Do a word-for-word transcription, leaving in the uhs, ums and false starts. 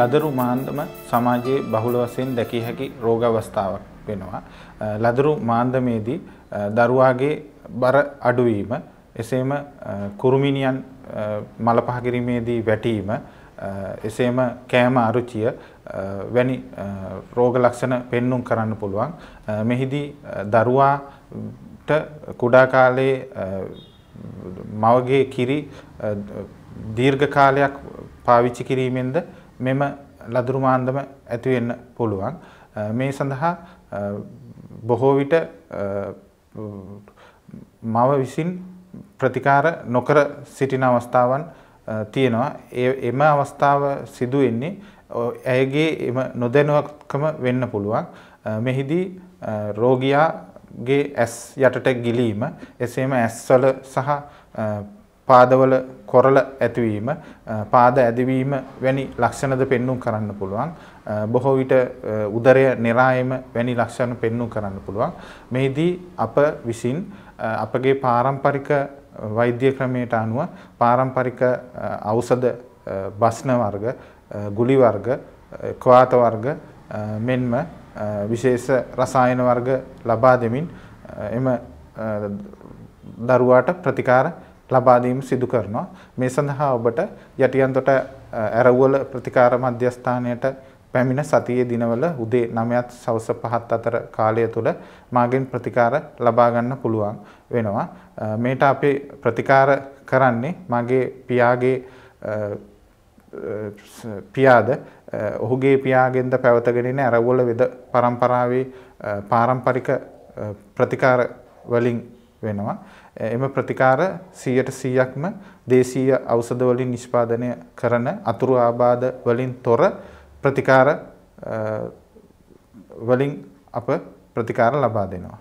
ලදරු මාන්දම සමාජයේ බහුල වශයෙන් දැකිය හැකි රෝගවස්ථාවක් වෙනවා. ලදරු මාන්දමේදී දරුවාගේ බර අඩුවීම, එසේම කුරුමිනියන් මල පහ කිරීමේදී වැටීම, එසේම කෑම අරුචිය වැනි රෝග ලක්ෂණ පෙන්නුම් කරන්න පුළුවන්. මෙහිදී දරුවාට කුඩා කාලයේ මවගේ කිරි දීර්ඝ කාලයක් පාවිච්චි කිරීමෙන්ද මෙම ලදරු මාන්දම ඇති වෙන්න පුළුවන්. මේ සඳහා බොහෝ විට මව විසින් ප්‍රතිකාර නොකර සිටින අවස්ථාවන් තියෙනවා. එම අවස්ථාව සිදු වෙන්නේ ඇයගේ එම නොදැනුවත්කම වෙන්න පුළුවන්. මෙහිදී රෝගියාගේ ඇස් යටට ගිලීම, එසේම ඇස්වල සහ පාදවල කොරල ඇතිවීම, පාද ඇදවීම වැනි ලක්ෂණද පෙන්නුම් කරන්න පුළුවන්. බොහෝ විට උදරය නිරායම වැනි ලක්ෂණ පෙන්නුම් කරන්න පුළුවන්. මෙහිදී අප විසින් අපගේ පාරම්පරික වෛද්‍ය ක්‍රමයට අනුව පාරම්පරික ඖෂධ බස්න වර්ග, ගුලි වර්ග, ක්වාත වර්ග මෙන්ම විශේෂ රසායන වර්ග ලබා දෙමින් එම දරුවාට ප්‍රතිකාර ලබා දීම සිදු කරනවා. මේ සඳහා ඔබට යටියන්තොට ඇරවුවල ප්‍රතිකාර මධ්‍යස්ථානයට පැමිණ සතියේ දිනවල උදේ නවයත් සවස පහත් අතර කාලය තුළ මාගෙන් ප්‍රතිකාර ලබා ගන්න පුළුවන් වෙනවා. මේට අපේ ප්‍රතිකාර කරන්නේ මාගේ පියාගේ පියාද ඔහුගේ පියාගෙන්ද පැවතගෙන ඉන ඇරවුවල වෙද පරම්පරාවේ පාරම්පරික ප්‍රතිකාර වලින් වෙනවා. එම ප්‍රතිකාර සියයට සීයක්ම දේශීය ඖෂධ වලින් නිෂ්පාදනය කරන අතුරු ආබාධ වලින් තොර ප්‍රතිකාර වලින් අප ප්‍රතිකාර ලබා දෙනවා.